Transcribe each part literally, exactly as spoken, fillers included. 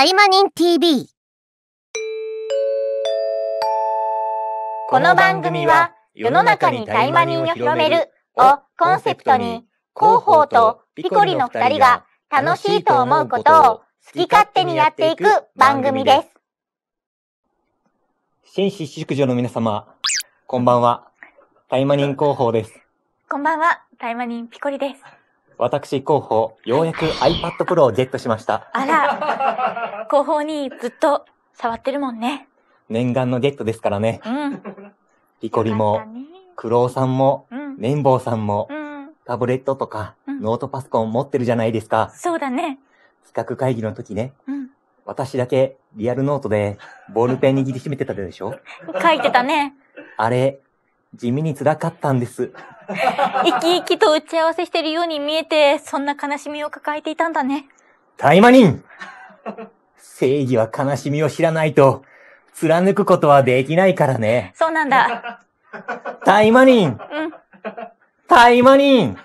対魔忍ティーブイ。 この番組は世の中に対魔忍を広めるをコンセプトに広報とピコリのふたりが楽しいと思うことを好き勝手にやっていく番組です。紳士淑女の皆様、こんばんは。対魔忍広報です。こんばんは。対魔忍ピコリです。私、広報、ようやく iPad Pro をゲットしました。あら、広報にずっと触ってるもんね。念願のゲットですからね。うん。ピコリも、クロウさんも、綿棒さんも、タブレットとか、ノートパソコン持ってるじゃないですか。そうだね。企画会議の時ね、私だけリアルノートでボールペン握りしめてたでしょ？書いてたね。あれ、地味に辛かったんです。生き生きと打ち合わせしてるように見えて、そんな悲しみを抱えていたんだね。対魔忍！正義は悲しみを知らないと、貫くことはできないからね。そうなんだ。対魔忍！うん。対魔忍！うん。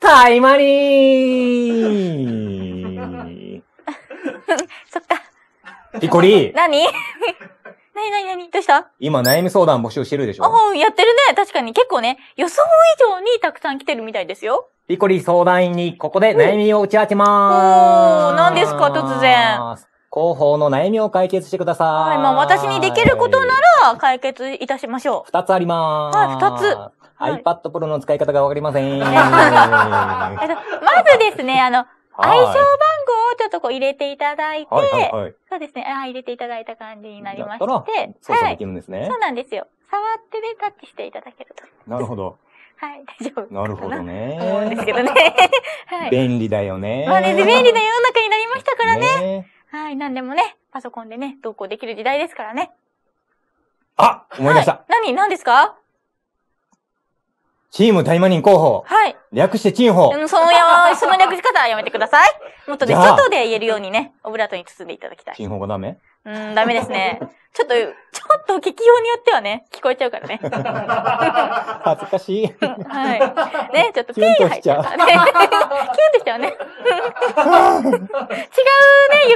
対魔忍！そっか。ピコリー！何？なになになにどうした？今悩み相談募集してるでしょ？ああ、やってるね。確かに結構ね、予想以上にたくさん来てるみたいですよ。ピコリ相談員にここで悩みを打ち明けまーす。おー、何ですか突然。広報の悩みを解決してください。はい、まあ私にできることなら解決いたしましょう。二つありまーす。はい、二つ。iPad Pro の使い方がわかりません。まずですね、あの、愛称番号をちょっとこう入れていただいて、そうですね、あ入れていただいた感じになりまして、操作できるんですね、はい。そうなんですよ。触ってでタッチしていただけると。なるほど。はい、大丈夫。なるほどね。思うんですけどね。はい、便利だよね。まあね、便利な世の中になりましたからね。ねはい、なんでもね、パソコンでね、投稿できる時代ですからね。あ、思い出した。はい、何、何ですか？チーム対魔忍広報。はい。略してチンホ。うん、そのや、その略し方はやめてください。もっとね、外で言えるようにね、オブラートに包んでいただきたい。チンホがダメ？うん、ダメですね。ちょっと、ちょっと聞きようによってはね、聞こえちゃうからね。恥ずかしい。はい。ね、ちょっとピーが入っちゃうからね。キュンとしちゃうね。違うね、呼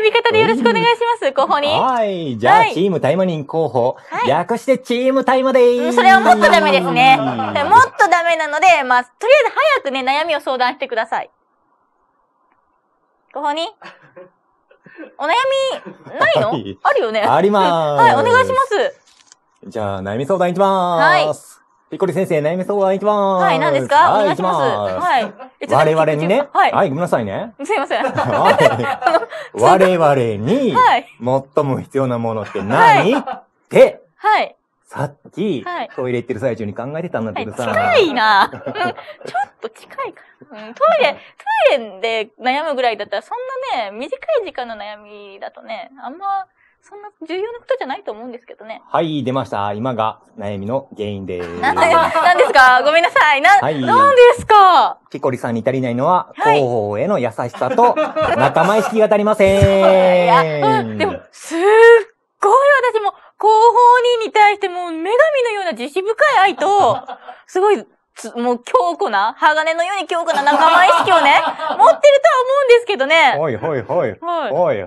び方でよろしくお願いします、広報に。はい。じゃあ、チーム対魔忍広報。略してチーム対魔でーす。それはもっとダメですね。もっとダメなので、まあ、とりあえず早くね、悩みを相談してください。ご本人お悩み、ないの、はい、あるよね。ありまーす。はい、お願いします。じゃあ、悩み相談いきまーす。はい。ピコリ先生、悩み相談いきまーす。はい、何ですか、お願いします。はい。我々にね。はい。はい、ごめんなさいね。すいません。我々に、最も必要なものって何って、はい。さっき、トイレ行ってる最中に考えてたんだけどさ。近いな。うん。ちょっと近いから。うん。トイレ、トイレで悩むぐらいだったら、そんなね、短い時間の悩みだとね、あんま、そんな重要なことじゃないと思うんですけどね。はい、出ました。今が悩みの原因です。なんですか？ごめんなさい。な、はい、なんですか？ピコリさんに足りないのは、広報への優しさと、仲間意識が足りません。いや、うん。でも、すっごい私も、広報にに対してもう女神のような慈悲深い愛と、すごい、もう強固な、鋼のように強固な仲間意識をね、持ってるとは思うんですけどね。おいおいおい。おいおい。ち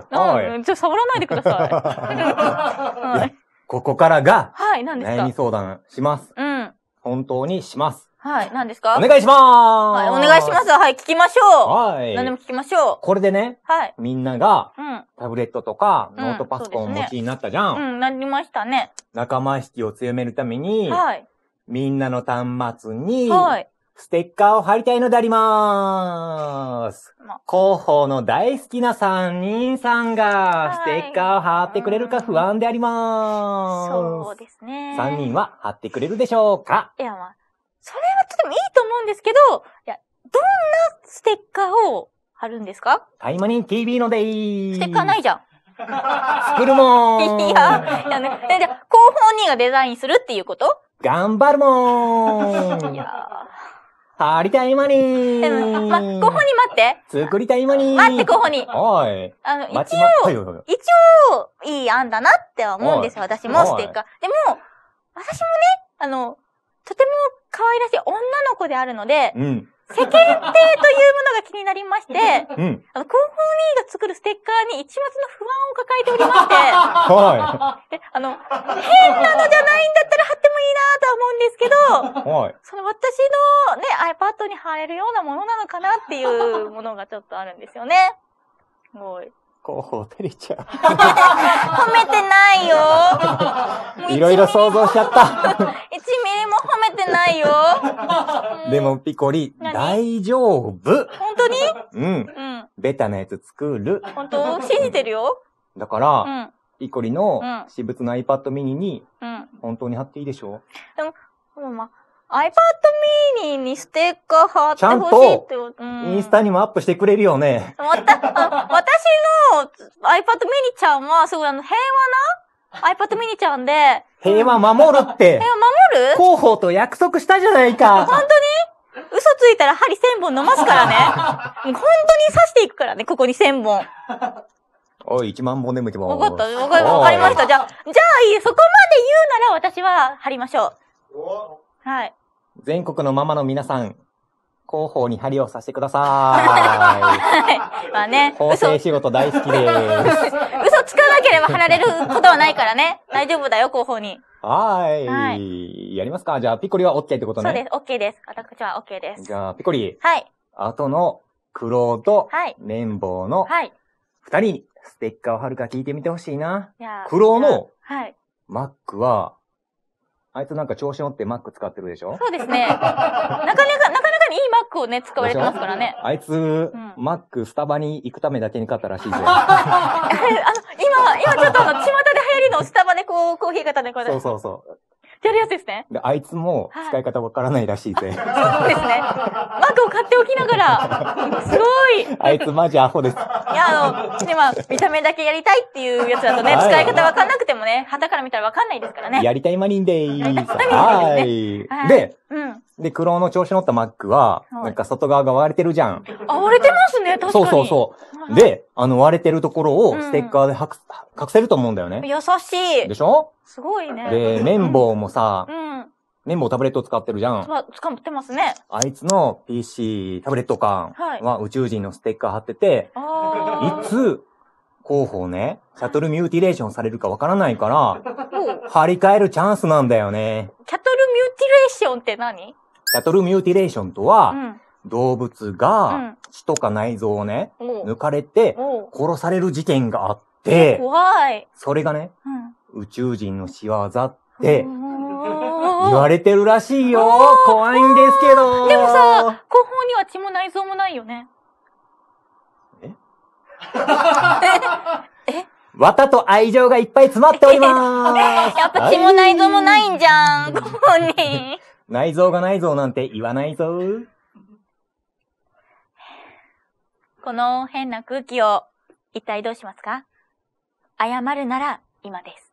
ょっと触らないでください。ここからが、はい、何ですか？悩み相談します。うん。本当にします。はい、何ですか？お願いしまーす。はい、お願いします。はい、聞きましょう。はい。何でも聞きましょう。これでね、はい。みんなが、うん。タブレットとか、ノートパソコンをお持ちになったじゃん。うん、なりましたね。仲間意識を強めるために、はい。みんなの端末に、ステッカーを貼りたいのでありまーす。広報の大好きなさんにんさんが、ステッカーを貼ってくれるか不安でありまーす。そうですね。さんにんは貼ってくれるでしょうか？いや、まあ、それはとてもいいと思うんですけど、いや、どんなステッカーを貼るんですか？対魔忍ティーブイのでーす。ステッカーないじゃん。作るもーん。いや、いやね。じゃあ、広報にがデザインするっていうこと？頑張るもーん。いやー。貼りたいまにー。ま、候補に待って。作りたいまにー。待って、候補に。はい。あの、一応、一応、いい案だなって思うんですよ、私も、ステッカー。でも、私もね、あの、とても可愛らしい女の子であるので、うん、世間体というものが気になりまして、うん、あのクンフォーミーが作るステッカーに一抹の不安を抱えておりまして、はい、であの変なのじゃないんだったら貼ってもいいなとは思うんですけど、はい、その私の、ね、iPad に貼れるようなものなのかなっていうものがちょっとあるんですよね。すごい。こう、照れちゃう。褒めてないよ。いろいろ想像しちゃった。いちミリも褒めてないよ。うん、でも、ピコリ、大丈夫。本当に？うん。うん、ベタなやつ作る。本当？信じてるよ。だから、うん、ピコリの私物の iPad mini に、本当に貼っていいでしょ？でも、うん、まあiPad mini にステッカー貼ってほしいって。ちゃんと、うん、インスタにもアップしてくれるよね。また、私の iPad mini ちゃんは、すごいあの、平和な iPad mini ちゃんで。平和守るって。平和守る？広報と約束したじゃないか。本当に？嘘ついたら針せんぼん飲ますからね。本当に刺していくからね、ここにせんぼん。おい、いちまんぼん眠っても。わかった、わかりました。じゃあ、じゃあいい、そこまで言うなら私は貼りましょう。はい。全国のママの皆さん、広報に針をさせてくださーい。はい。まあね。縫製仕事大好きでーす。嘘つかなければ貼られることはないからね。大丈夫だよ、広報に。はーい。はい、やりますか？じゃあ、ピコリは OK ってことね。そうです。OK です。私は OK です。じゃあ、ピコリ。はい。後の、苦労と、綿棒の、はい。二人に、ステッカーを貼るか聞いてみてほしいな。いやー。苦労の、はい。マックは、あいつなんか調子乗って Mac 使ってるでしょ？そうですね。なかなか、なかなかにいい Mac をね、使われてますからね。あいつ、うん、Mac スタバに行くためだけに買ったらしいじゃん。あれ、あの、今、今ちょっとあの、巷で流行りのスタバでこう、コーヒー型でこうやって。そうそうそう。やるやつですね。で、あいつも使い方わからないらしいぜ。はい、そうですね。Mac を買っておきながら、すごい。あいつマジアホです。いや、あの、で、まあ、見た目だけやりたいっていうやつだとね、はい、使い方わかんなくてもね、旗から見たらわかんないですからね。やりたいマリンでーす。はい。で、うん。で、苦労の調子乗った Mac は、なんか外側が割れてるじゃん。あ、割れてますね、確かに。そうそうそう。で、あの、割れてるところをステッカーで隠せると思うんだよね。優しい。でしょ？すごいね。で、綿棒もさ、綿棒タブレット使ってるじゃん。使ってますね。あいつの ピーシー タブレット缶は宇宙人のステッカー貼ってて、いつ、広報ね、シャトルミューティレーションされるかわからないから、張り替えるチャンスなんだよね。シャトルミューティレーションって何？シャトルミューティレーションとは、動物が血とか内臓をね、抜かれて殺される事件があって、怖い。それがね、宇宙人の仕業って言われてるらしいよ。怖いんですけど。でもさ、後方には血も内臓もないよね。え？え？綿と愛情がいっぱい詰まっております。やっぱ血も内臓もないんじゃん、後方に。内臓が内臓なんて言わないぞ。この変な空気を一体どうしますか？謝るなら今です。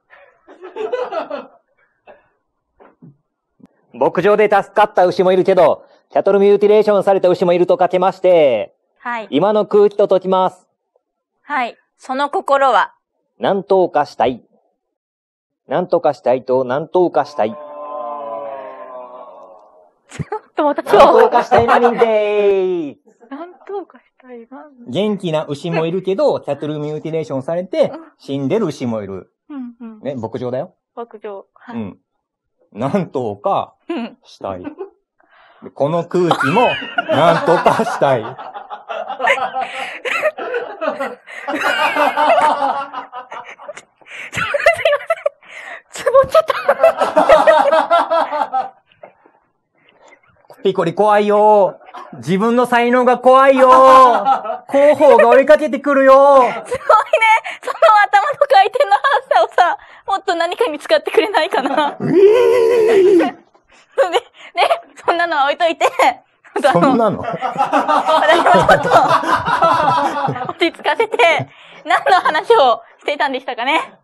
牧場で助かった牛もいるけど、キャトルミューティレーションされた牛もいるとかけまして、はい。今の空気と解きます。はい。その心は何とかしたい。何とかしたいと何とかしたい。ちょっと私は。何とかしたいマリンでーす。何とかしたいマリン。元気な牛もいるけど、キャトルミューティレーションされて、死んでる牛もいる。うんうん。ね、牧場だよ。牧場。はい。うん。何とかしたい。この空気も、何とかしたい。すいません。つぼっちゃった。ピコリ怖いよ。自分の才能が怖いよ。広報が追いかけてくるよ。すごいね。その頭の回転の速さをさ、もっと何かに使ってくれないかな。ええ。ね、ね、そんなのは置いといて。そんなの？私はちょっと、落ち着かせて、何の話をしていたんでしたかね。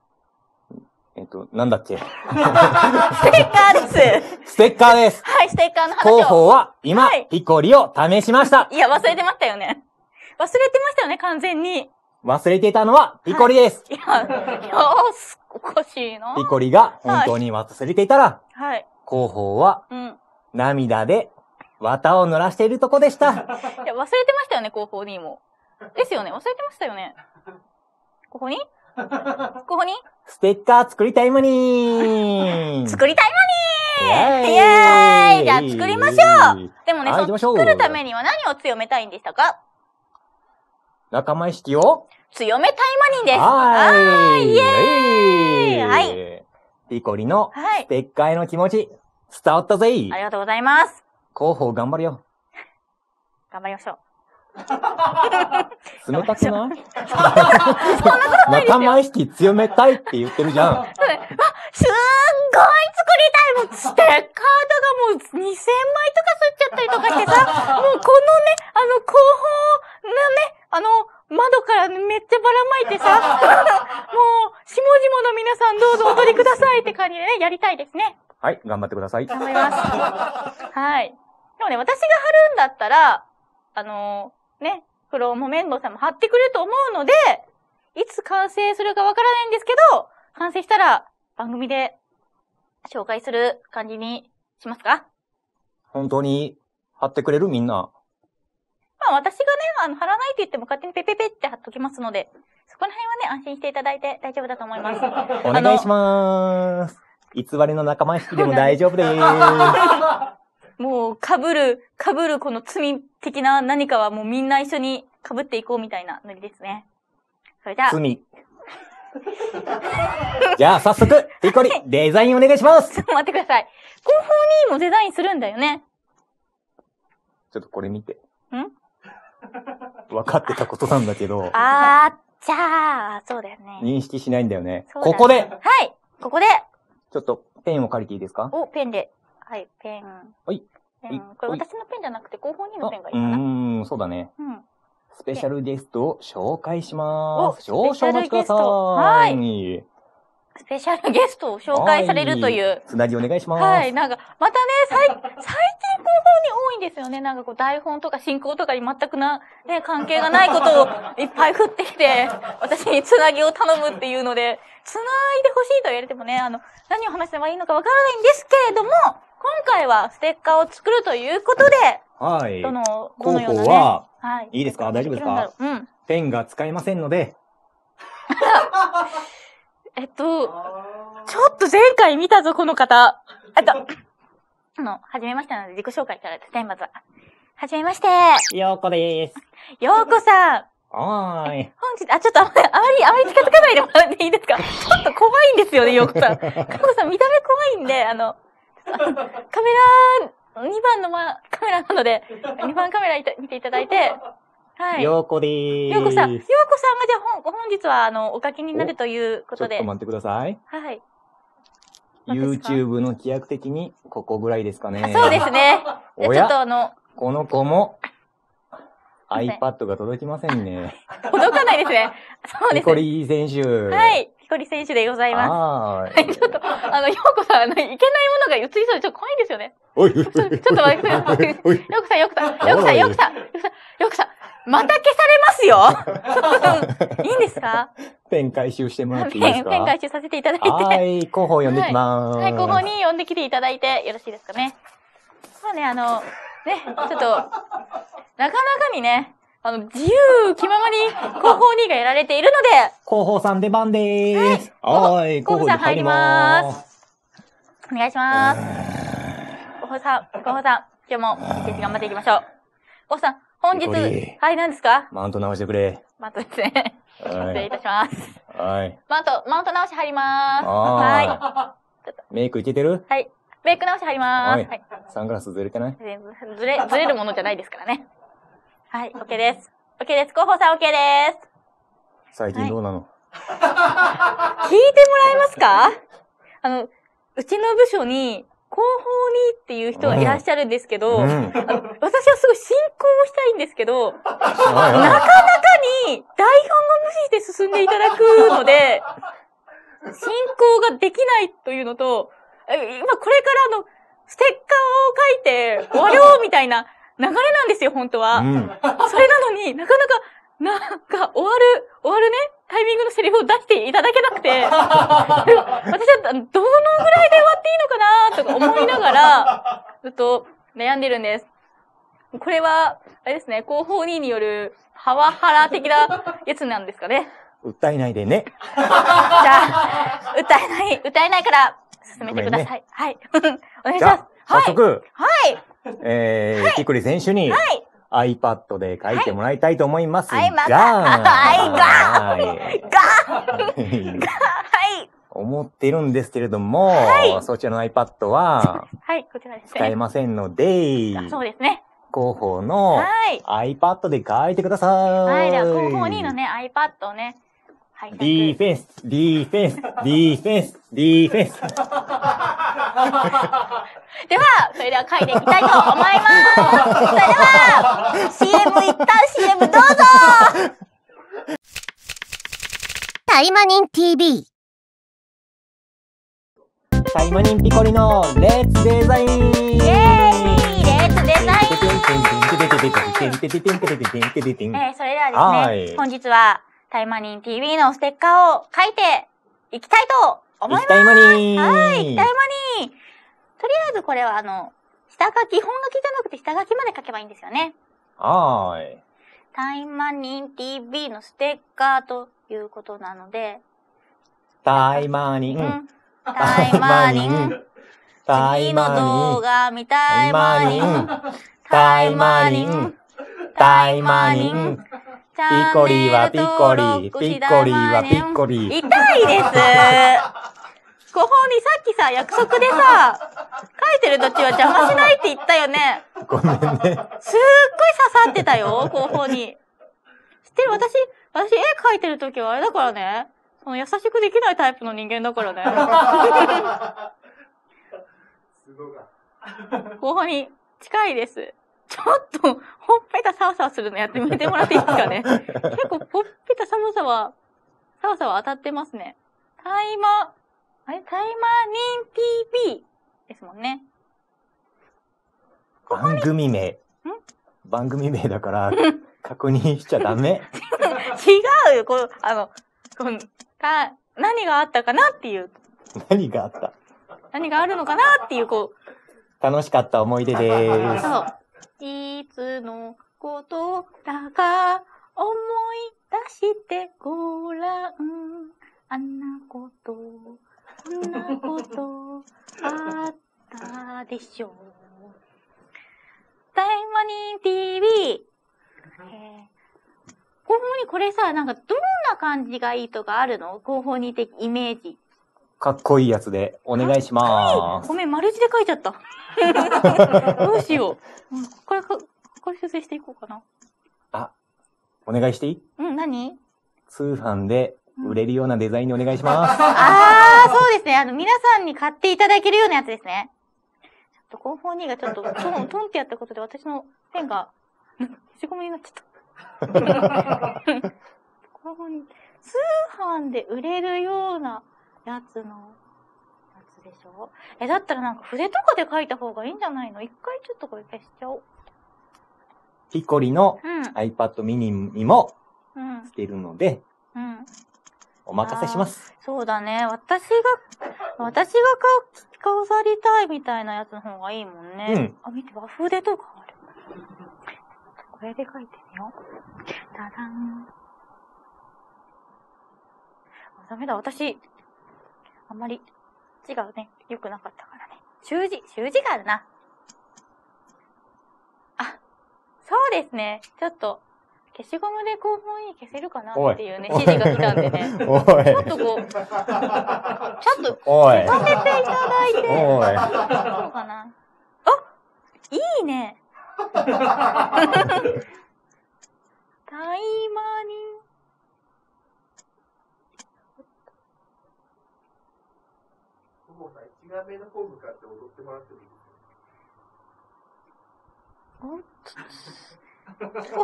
えっと、なんだっけ。ステッカーです。ステッカーです。はい、ステッカーの話を。広報は今、はい、ピコリを試しました。いや、忘れてましたよね。忘れてましたよね、完全に。忘れてたのはピコリです。はい、いや、いや、おかしいな。ピコリが本当に忘れていたら、はい、広報は、うん、涙で綿を濡らしているとこでした。いや、忘れてましたよね、後方にも。ですよね、忘れてましたよね。ここにここにステッカー作りたいマニー作りたいマニーイエーイ、じゃあ作りましょう。でもね、その作るためには何を強めたいんでしたか？仲間意識を強めたいマニーです。はーい、イエーイ、はい。リコリのステッカーへの気持ち、伝わったぜ。ありがとうございます。広報頑張るよ。頑張りましょう。冷たくない？仲間意識強めたいって言ってるじゃん。あ、すんごい作りたい。もうステッカーとかもうにせんまいとかすっちゃったりとかしてさ、もうこのね、あの、後方のね、あの、窓からめっちゃばらまいてさ、もう、下々の皆さんどうぞお取りくださいって感じでね、やりたいですね。はい、頑張ってください。頑張ります。はい。でもね、私が貼るんだったら、あのー、ね、クローもメンドさんも貼ってくれると思うので、いつ完成するかわからないんですけど、完成したら番組で紹介する感じにしますか？本当に貼ってくれる？みんな。まあ私がね、あの、貼らないと言っても勝手にペペペって貼っときますので、そこら辺はね、安心していただいて大丈夫だと思います。お願いしまーす。偽りの仲間意識でも大丈夫でーす。もう、被る、被るこの罪的な何かはもうみんな一緒に被っていこうみたいなノリですね。それじゃあ。罪。じゃあ、早速、リコリ、デザインお願いします。ちょっと待ってください。後方にもデザインするんだよね。ちょっとこれ見て。ん？分かってたことなんだけど。あー、じゃあ、そうだよね。認識しないんだよね。そうだね。ここで。はい、ここで。ちょっと、ペンを借りていいですか？お、ペンで。はい、ペン。はい。これ私のペンじゃなくて、後方にのペンがいいかな。うん、そうだね。スペシャルゲストを紹介しまーす。少々お待ちください。スペシャルゲストを紹介されるという。つなぎお願いします。はい、なんか、またね、最近後方に多いんですよね。なんかこう、台本とか進行とかに全くな、ね、関係がないことをいっぱい振ってきて、私につなぎを頼むっていうので、つないでほしいと言われてもね、あの、何を話せばいいのかわからないんですけれども、今回はステッカーを作るということで、はい。どの、どのようなね。はい。いいですか？大丈夫ですか？うん。ペンが使えませんので。えっと、ちょっと前回見たぞ、この方。えっと、あの、はじめましてなので自己紹介からですね、まずは。はじめまして。ようこです。ようこさん。はーい。本日、あ、ちょっとあまり、あまり近づかないでもらっていいですか？ちょっと怖いんですよね、ようこさん。ようこさん、見た目怖いんで、あの、カメラ、にばんのま、カメラなので、にばんカメラいた見ていただいて、はい。ようこでーす。ようこさん。ようこさんがじゃあ、本日は、あの、お書きになるということで。ちょっと待ってください。はい。YouTube の規約的に、ここぐらいですかね。そうですね。ちょっとあの、この子も、iPad が届きませんね。届かないですね。そうですね。ピコリ選手。はい。一人選手でございます。はい。ちょっと、あの、ようこさん、あの、いけないものが映りそうで、ちょっと怖いんですよね。おい。ちょっと待ってください。ようこさん、ようこさん、ようこさん、ようこさん、ようこさん、ようこさん、また消されますよ。いいんですか？ペン回収してもらっていいですか？ペン回収させていただいて。はい、候補を呼んできます。はい、候補に呼んできていただいてよろしいですかね。まあね、あの、ね、ちょっと、なかなかにね、あの、自由気ままに、広報にがやられているので、広報さん出番でーす。はい、広報さん入りまーす。お願いしまーす。広報さん、広報さん、今日も一日頑張っていきましょう。広報さん、本日、はい、何ですか？マウント直してくれ。マウントですね。失礼いたします。はい。マウント、マウント直し入りまーす。はい。メイクいけてる？はい。メイク直し入りまーす。はい。サングラスずれてない？ずれ、ずれるものじゃないですからね。はい、OK です。OK です。広報さん OK です。最近どうなの？はい、聞いてもらえますか？あの、うちの部署に、広報にっていう人がいらっしゃるんですけど、うん、私はすごい進行をしたいんですけど、なかなかに台本を無視して進んでいただくので、進行ができないというのと、今これからのステッカーを書いて終わろうみたいな、流れなんですよ、本当は。うん、それなのになかなか、なんか、終わる、終わるね、タイミングのセリフを出していただけなくて、私はどのぐらいで終わっていいのかなとか思いながら、ずっと悩んでるんです。これは、あれですね、広報にによるハワハラ的なやつなんですかね。訴えないでね。じゃあ、訴えない、訴えないから進めてください。ね、はい。お願いします。早速。はい。えー、キクリ選手に iPad で書いてもらいたいと思いますが。はい、また。はい、がーがはい。思っているんですけれども、はい、そちらの iPad は、はい、こちらですね。使えませんので、そうですね。広報の iPad で書いてください。はい、では広報にのね、iPad をね、はい。ディフェンス、ディフェンス、ディフェンス、ディフェンス。では、それでは書いていきたいと思います。それでは、シーエム 一旦 シーエム どうぞ。対魔忍 ティーブイ。対魔忍ピコリのレッツデザイン。イエーイ。え、それではですね、本日は対魔忍 ティーブイ のステッカーを書いていきたいと思います。対魔忍。はい、対魔忍。とりあえずこれはあの下書き、本書きじゃなくて下書きまで書けばいいんですよね。はい。対魔忍 ティーブイ のステッカーということなので。対魔忍。対魔忍。次の動画見たいマニン。対魔忍。対魔忍。ピコリはピコリ。ピコリはピコリ。痛いです。ご本人さっきさ、約束でさ、書いてる途中は邪魔しないって言ったよね。ごめんね。すっごい刺さってたよ、後方に。知ってる？私、私絵描いてる時はあれだからね。その優しくできないタイプの人間だからね。候補に近いです。ちょっと、ほっぺたサワサワするのやってみてもらっていいですかね。結構、ほっぺたサワサワ、サワサワ当たってますね。対魔、あれ対魔忍 ティーブイ ですもんね。番組名。ん？番組名だから、確認しちゃダメ。違うよ、こう、あの、このた、何があったかなっていう。何があった何があるのかなっていう、こう。楽しかった思い出でーす。そう。いつのことだか思い出してごらん。あんなこと、あんなことあったでしょう。対魔忍 ティーブイ。えー広報にこれさ、なんかどんな感じがいいとかあるの？広報に的イメージ。かっこいいやつでお願いします。ごめん、丸字で書いちゃった。どうしよう。うん、これ、これ修正していこうかな。あ、お願いしていい？うん、何？通販で売れるようなデザインでお願いします。うん、あー、そうですね。あの、皆さんに買っていただけるようなやつですね。ちょっと、広報にがちょっと、トン、トンってやったことで私のペンが、なんか、消しゴムになっちゃった。広報に、通販で売れるような、やつの、やつでしょ？え、だったらなんか筆とかで書いた方がいいんじゃないの？一回ちょっとこれ消しちゃおう。ピコリの iPad mini にも捨てるので、うんうん、お任せします。そうだね。私が、私が顔、飾りたいみたいなやつの方がいいもんね。うん、あ、見て、和風でとかある。これで書いてみよう。ダダン。あ、ダメだ、私。あんまり字がね、良くなかったからね。習字、習字があるな。あ、そうですね。ちょっと、消しゴムで広報に消せるかなっていうね、指示が来たんでね。ちょっとこう、ちょっと聞かせていただいて、どうかな。あ、いいね。対魔忍。いち画面のフォーム買って踊ってもらってもいいですか？すご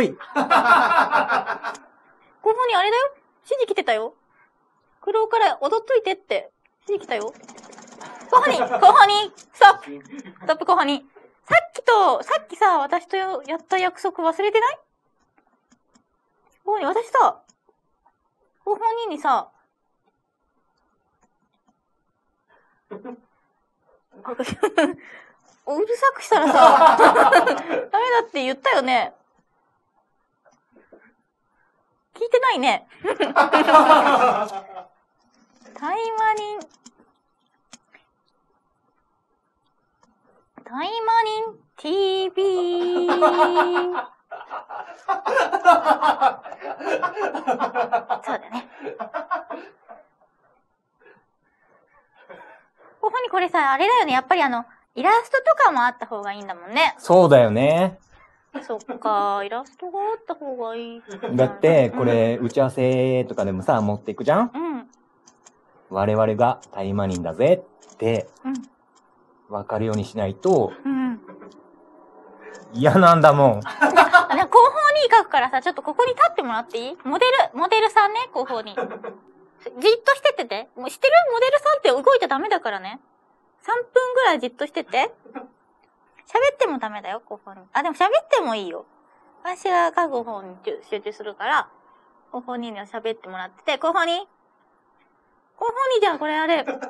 ーい。ここにあれだよ、指示来てたよ。苦労から踊っといてって指示来たよ。ここに、ここに、ストップ、ストップ、ここに。さっきと、さっきさ、私とやった約束忘れてない？ここに、私さ、ここににさ、うるさくしたらさ、ダメだって言ったよね。聞いてないね。対魔忍。対魔忍 ティーブイ。 そうだね。ここにこれさ、あれだよね。やっぱりあの、イラストとかもあった方がいいんだもんね。そうだよね。そっか、イラストがあった方がいい。だって、これ、打ち合わせとかでもさ、持っていくじゃん？うん。我々が対魔忍だぜって、わかるようにしないと、うん。嫌なんだもん。後方に書くからさ、ちょっとここに立ってもらっていい？モデル、モデルさんね、後方に。じっとしててて。もうしてるモデルさんって動いちゃダメだからね。さんぷんぐらいじっとしてて。喋ってもダメだよ、後方に。あ、でも喋ってもいいよ。私が書く方に集中するから、後方に喋ってもらってて、後方に後方にじゃあこれあれ、後方に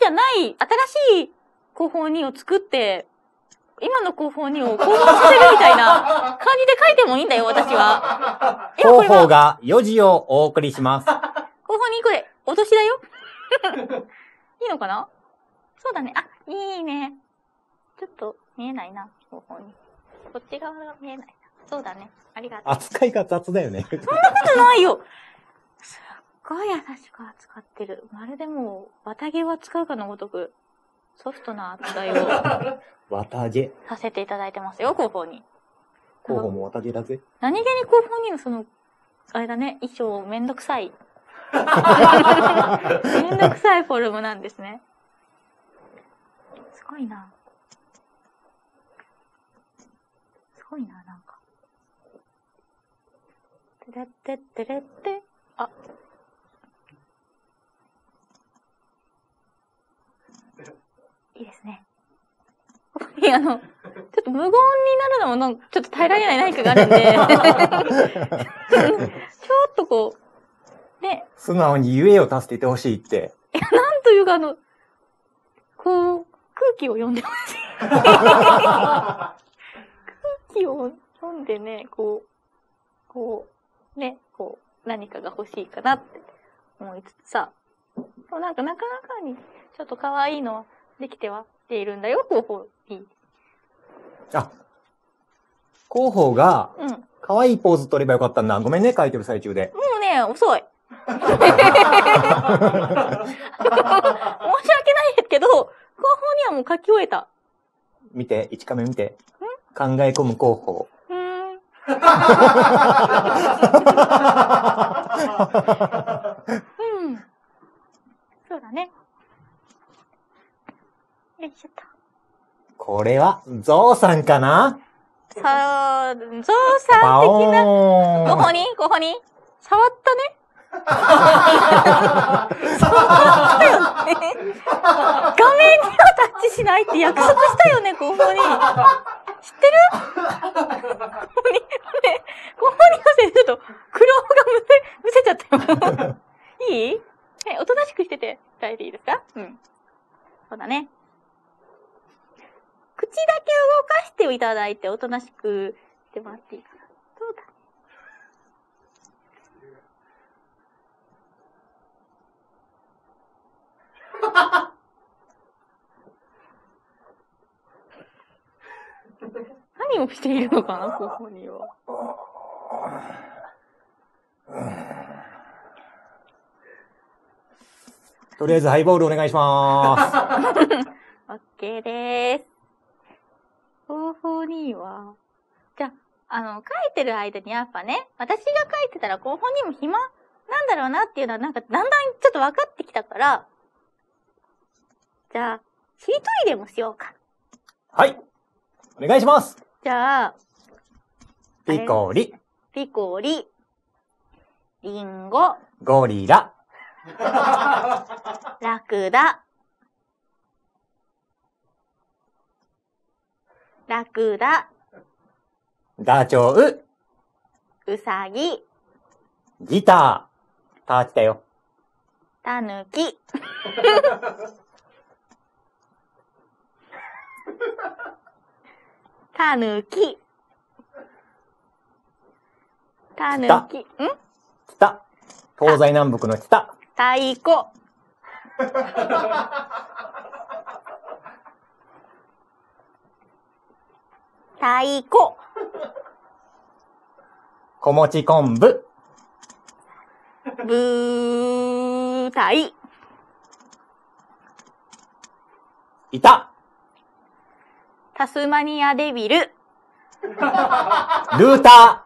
じゃない、新しい後方にを作って、今の後方にを後方させるみたいな感じで書いてもいいんだよ、私は。後方がよじをお送りします。後方にこれ、お年だよ。いいのかな？そうだね。あ、いいね。ちょっと見えないな、後方に。こっち側が見えないな。そうだね。ありがとう。扱いが雑だよね。そんなことないよ。すっごい優しく扱ってる。まるでもう、綿毛は使うかのごとく、ソフトな扱いを。綿毛。させていただいてますよ、後方に。後方も綿毛だぜ。何気に後方にのその、あれだね、衣装めんどくさい。めんどくさいフォルムなんですね。すごいな。すごいな、なんか。てれってってれって、あ。いいですね。ここにあの、ちょっと無言になるのもなんかちょっと耐えられない何かがあるんで、ちょっとこう、ね。素直に言えを足していてほしいって。いや、なんというかあの、こう、空気を読んでほしい。空気を飲んでね、こう、こう、ね、こう、何かが欲しいかなって思いつつさ、なんかなかなかに、ちょっと可愛いのはできてはきているんだよ、広報に。あ、広報が、うん。可愛いポーズ取ればよかったんだ。ごめんね、書いてる最中で。もうね、遅い。申し訳ないけど、広報にはもう書き終えた。見て、いちカメ見て。考え込む候補。うーん。うん。そうだね。よいしょっと。これは、ゾウさんかな？そう、ゾウさん的な。ごほに？ごほに？触ったね。触ったよね。画面にはタッチしないって約束したよね、ごほに。知ってる？ここに、ここに、ここに、ちょっと、苦労がむせ、むせちゃったよ。いい？え、おとなしくしてて、伝えていいですか？うん。そうだね。口だけ動かしていただいて、おとなしくしてもらっていいかな。どうだ？何をしているのかな、ここには。とりあえずハイボールお願いしまーす。オッケーでーす。方法には、じゃあ、あの、書いてる間にやっぱね、私が書いてたら後方にも暇なんだろうなっていうのはなんかだんだんちょっと分かってきたから、じゃあ、しりとりでもしようか。はい。お願いします。じゃあ、ピコリ。ピコリ。リンゴ。ゴリラ。ラクダ。ラクダ。ダチョウ。ウサギ。ギター。ターチだよ。タヌキ。たぬき。たぬき。ん？北。東西南北の北。太鼓。太鼓。小餅昆布。ぶーたい。いた。タスマニアデビル。ルーター。タ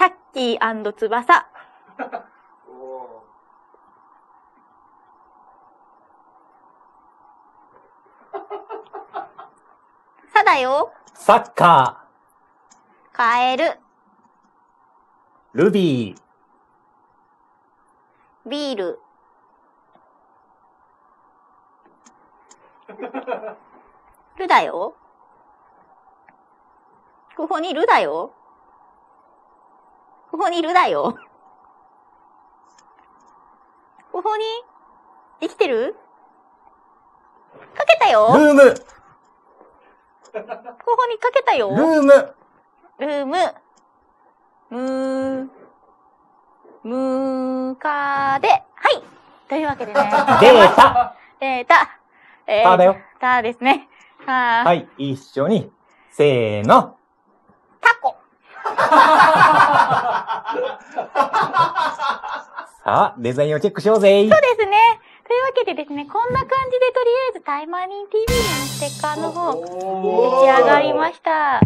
ッキー&翼。さだよ。サッカー。カエル。ルビー。ビール。ルだよ。ここにルだよ。ここにルだよ。ここに生きてる？かけたよ。ルーム。ここにかけたよ。ルーム。ルーム。むー。むーかーで。はい。というわけでね。データ。データ。えー、ただよ。たですね。は, はい。一緒に。せーの。タコ。さあ、デザインをチェックしようぜ。そうですね。というわけでですね、こんな感じでとりあえず対魔忍 ティーブイ のステッカーの方、出来上がりました。い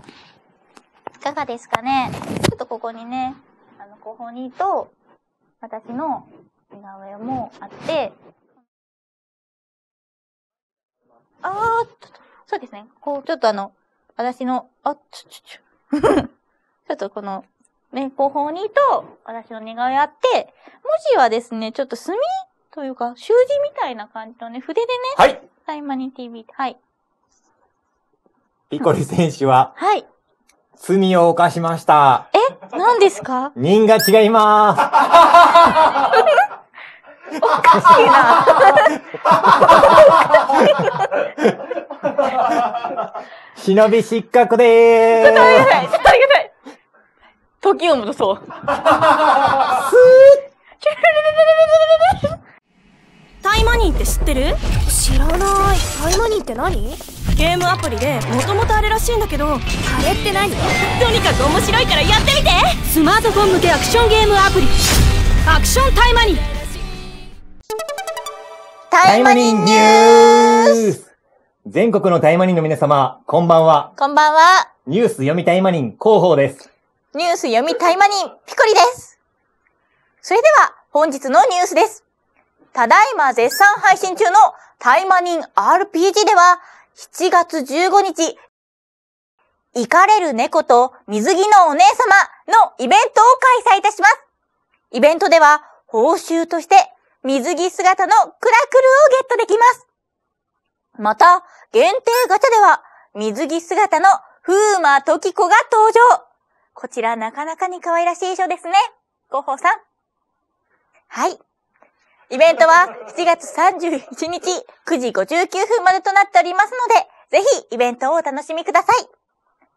かがですかね。ちょっとここにね、あの、ここにと、私の似顔絵もあって、あー、そうですね。こう、ちょっとあの、私の、あ、ちょ、ちょ、ちょ。ちょっとこの、ね、後方にと、私の似顔絵あって、文字はですね、ちょっと墨というか、習字みたいな感じのね、筆でね。はい。対魔忍 ティーブイ。はい。ピコリ選手は、はい。罪を犯しました。え？何ですか？人が違いまーす。おかしいな。忍び失格でーす。ちょっと待ってください。ちょっと待ってください。時を戻そう。すー対魔忍って知ってる？知らない。対魔忍って何？ゲームアプリでもともとあれらしいんだけど、あれって何？とにかく面白いからやってみて。スマートフォン向けアクションゲームアプリ。アクション対魔忍。対魔忍ニュース全国の対魔忍の皆様、こんばんは。こんばんは。ニュース読み対魔忍広報です。ニュース読み対魔忍ピコリです。それでは、本日のニュースです。ただいま絶賛配信中の対魔忍 アールピージー では、しちがつじゅうごにち、イカれる猫と水着のお姉様のイベントを開催いたします。イベントでは、報酬として、水着姿のクラクルをゲットできます。また、限定ガチャでは、水着姿の風魔時子が登場。こちらなかなかに可愛らしい衣装ですね。ごほうさん。はい。イベントはしちがつさんじゅういちにちくじごじゅうきゅうふんまでとなっておりますので、ぜひイベントをお楽しみください。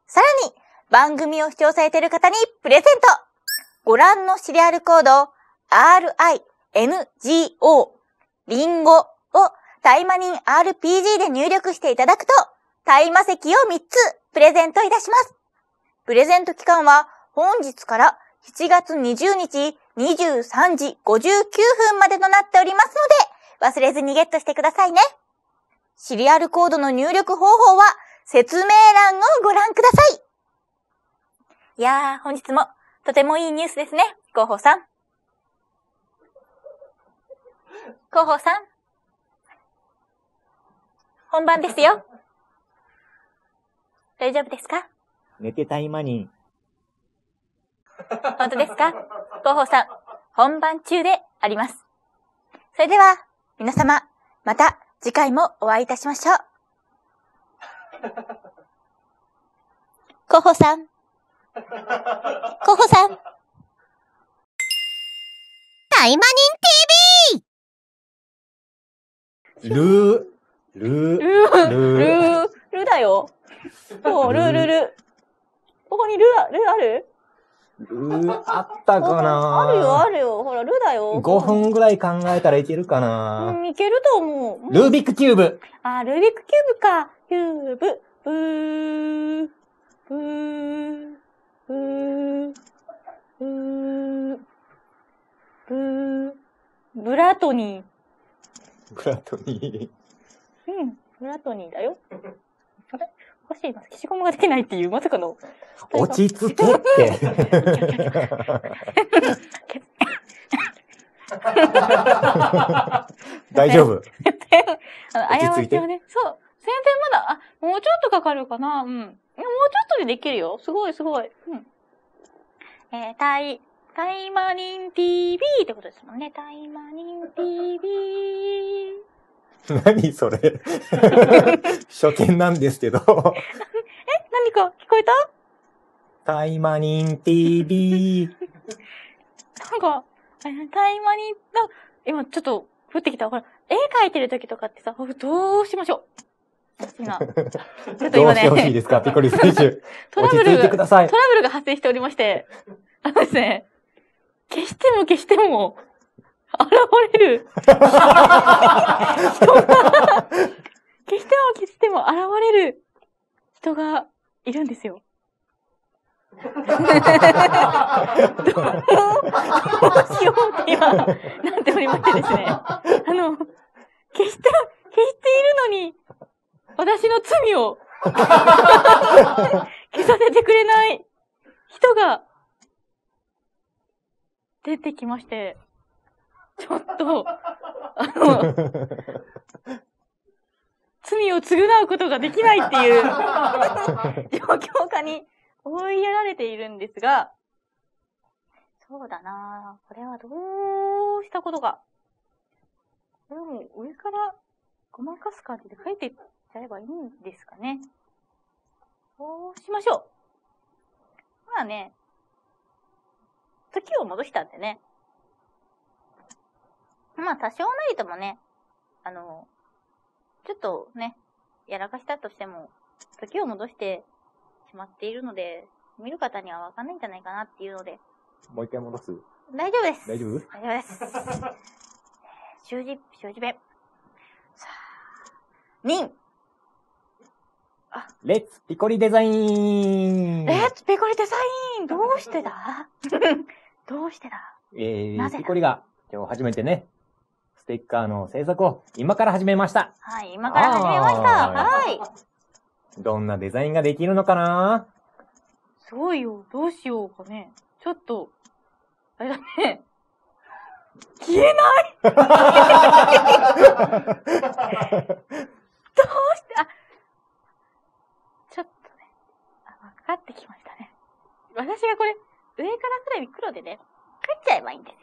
さらに、番組を視聴されている方にプレゼント。ご覧のシリアルコード、アールアイエヌジーオー、リンゴを対魔忍 アールピージー で入力していただくと、対魔石をみっつプレゼントいたします。プレゼント期間は本日からしちがつにじゅうにちにじゅうさんじごじゅうきゅうふんまでとなっておりますので、忘れずにゲットしてくださいね。シリアルコードの入力方法は説明欄をご覧ください。いやー、本日もとてもいいニュースですね、広報さん。広報さん、本番ですよ。大丈夫ですか？寝て対魔忍。本当ですか？広報さん、本番中であります。それでは、皆様、また次回もお会いいたしましょう。広報さん。広報さん。対魔忍 ティーブイ！ルー、ルー、ルー、ルーだたよ。そう、ルールル。ここにルー、ルーある？ルーあったかな。あるよ、あるよ。ほら、ルーだよ。ごふんぐらい考えたらいけるかな。うん、いけると思う。ルービックキューブ。あ、ルービックキューブか。キューブ。ブー。ブー。ブー。ブー。ブー。ブラトニー。ブラトニー。うん、ブラトニーだよ。あれ？おかしいな。消しゴムができないっていう、まさかの。落ち着けって。大丈夫。落ち着いて。ね、そう。せんてんまだ、あ、もうちょっとかかるかな。うん。もうちょっとでできるよ。すごいすごい。うん。えー、対、対魔忍 ティーブイ ってことですもんね。対魔忍 ティーブイ。何それ初見なんですけど。え、何か聞こえた？対魔忍 ティーブイ。なんか、対魔忍、今ちょっと降ってきた。ほら、絵描いてる時とかってさ、どうしましょう？今。ちょっと今ね。どうしてほしいですか？ピコリス選手。トラブルが、落ち着いてください。トラブルが発生しておりまして。あのですね、消しても消しても、現れる。人が、消しても消しても現れる人がいるんですよ。どうしようって今、なっておりましてですね。あの、消した、消しているのに、私の罪を消させてくれない人が出てきまして、ちょっと、あの、罪を償うことができないっていう状況下に追いやられているんですが、そうだなぁ。これはどうしたことか。これも上からごまかす感じで書いていっちゃえばいいんですかね。こうしましょう。まあね、時を戻したんでね。まあ、多少なりともね、あの、ちょっとね、やらかしたとしても、時を戻してしまっているので、見る方にはわかんないんじゃないかなっていうので。もう一回戻す？大丈夫です。大丈夫？大丈夫です。習字、習字弁。さあ、忍。あ、レッツピコリデザイン。レッツピコリデザイン。どうしてだどうしてだえー、なぜだピコリが今日初めてね。ステッカーの制作を今から始めました。はい、今から始めました。はい。どんなデザインができるのかな？すごいよ。どうしようかね。ちょっと、あれだね。消えないどうして、あ、ちょっとね、分かってきましたね。私がこれ、上からくらい黒でね、書いちゃえばいいんですよ。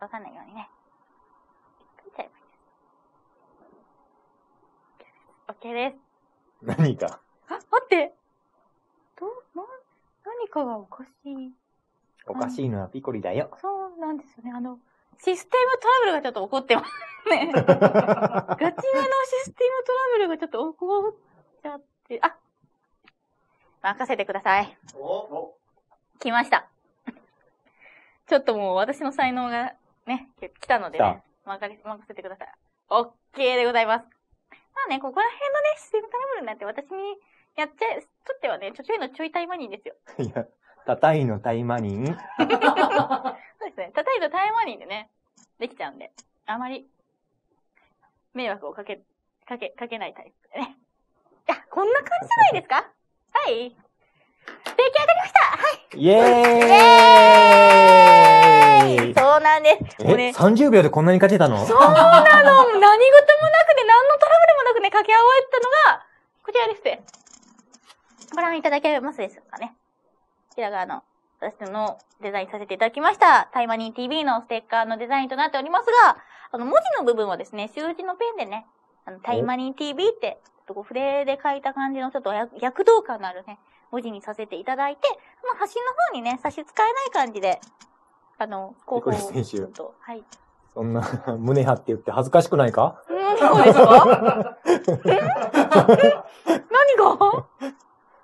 わかんないようにね。OK です。何か。あ、待って。ど、な、何かがおかしい。おかしいのはピコリだよ。そうなんですよね。あの、システムトラブルがちょっと起こってますね。ガチめのシステムトラブルがちょっと起こっちゃって、あ、任せてください。おお。来ました。ちょっともう私の才能がね、来たのでね、任せてください。OK でございます。まあね、ここら辺のね、システムトラブルなんて私にやっちゃえ、とってはね、ちょちょいのちょい対魔忍ですよ。いや、たたいの対魔忍そうですね、たたいの対魔忍でね、できちゃうんで、あまり、迷惑をかけ、かけ、かけないタイプでね。いや、こんな感じじゃないですかはい。出来上がりましたはいイエーイイエーイそうなんです。え、ね、さんじゅうびょうでこんなにかけたのそうなの何事もなくで何のトラブルもなくね、掛け合われたのが、こちらですね。ご覧いただけますでしょうかね。こちらがあの、私のデザインさせていただきました、対魔忍 ティーブイ のステッカーのデザインとなっておりますが、あの、文字の部分はですね、習字のペンでね、あの、対魔忍 ティーブイ って、ちょっと筆で書いた感じのちょっと躍動感のあるね、文字にさせていただいて、まあ、端の方にね、差し支えない感じで、あの、広報をちょっと、はい。そんな、胸張って言って恥ずかしくないかそうですか何何が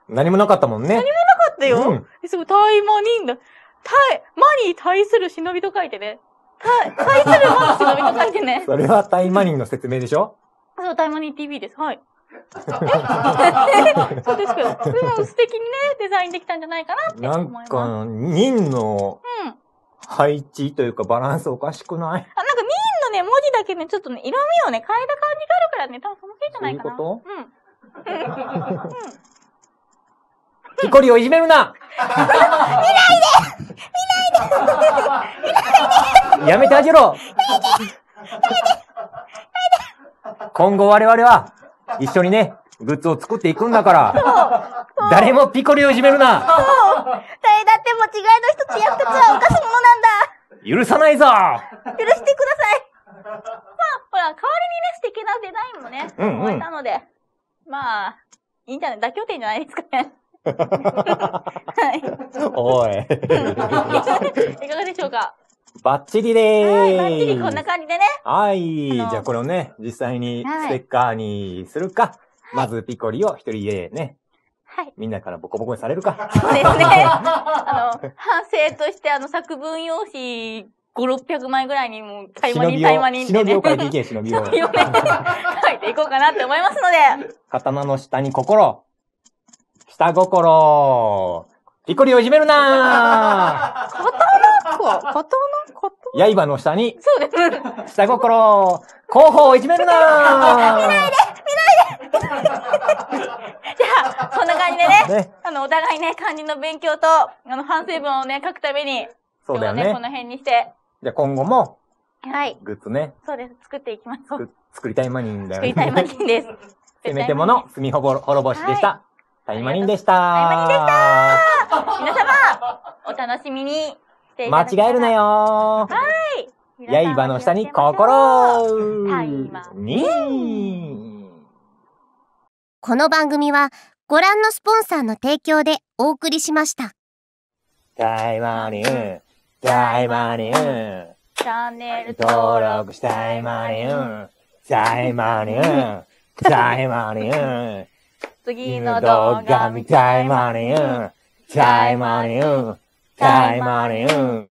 何もなかったもんね。何もなかったよ。うん、え、すごい、対魔忍だ。対、魔に対する忍びと書いてね。対、対する魔の忍びと書いてね。それは対魔忍の説明でしょ？そう、対魔忍 ティーブイ です。はい。えそうですけど、うん、素敵にね、デザインできたんじゃないかなって思います。なんか、忍の配置というかバランスおかしくない？うん、あ、なんか忍のね、文字だけね、ちょっとね、色味をね、変えた感じがあるからね、多分そのせいじゃないかな。そういうこと？うん。うんヒコリをいじめるな見ないで見ないで見ないでやめてあげろやめてやめてやめて今後我々は一緒にね、グッズを作っていくんだから、誰もピコリをいじめるな誰だって間違いの一つや二つは犯すものなんだ許さないぞ許してくださいまあ、ほら、代わりにね、素敵なデザインもね、うんうん、終えたので、まあ、いいんじゃない妥協点じゃないですかね。はい。おい。いかがでしょうか？バッチリでーす。はい、バッチリこんな感じでね。はい。じゃあこれをね、実際にステッカーにするか、はい、まずピコリを一人でね、はい、みんなからボコボコにされるか。そうですね。あの、反省としてあの作文用紙ご、ろっぴゃくまいぐらいにもう対魔忍、対魔忍ってね。忍びを書いていけ、忍びを。忍びをね、書いていこうかなって思いますので。刀の下に心。下心ピコリをいじめるな刀か刀刀刃の下にそうです下心後方をいじめるな見ないで見ないでじゃあ、そんな感じでね、ねあの、お互いね、漢字の勉強と、あの、反省文をね、書くために、そうだよね、ねこの辺にして。じゃあ、今後も、はい。グッズね。そうです。作っていきます。作りたい魔人だよね。作りたい魔人です。せめてもの、罪滅ぼしでした。はい対魔忍でしたー。対魔忍でしたー。皆様、お楽しみにしていただきたい。間違えるなよー。はーい。刃の下に心。対魔忍。この番組はご覧のスポンサーの提供でお送りしました。対魔忍。対魔忍。チャンネル登録した対魔忍。対魔忍。対魔忍。次の動画見たいまにゅん、たいまにゅん、たいまにゅん。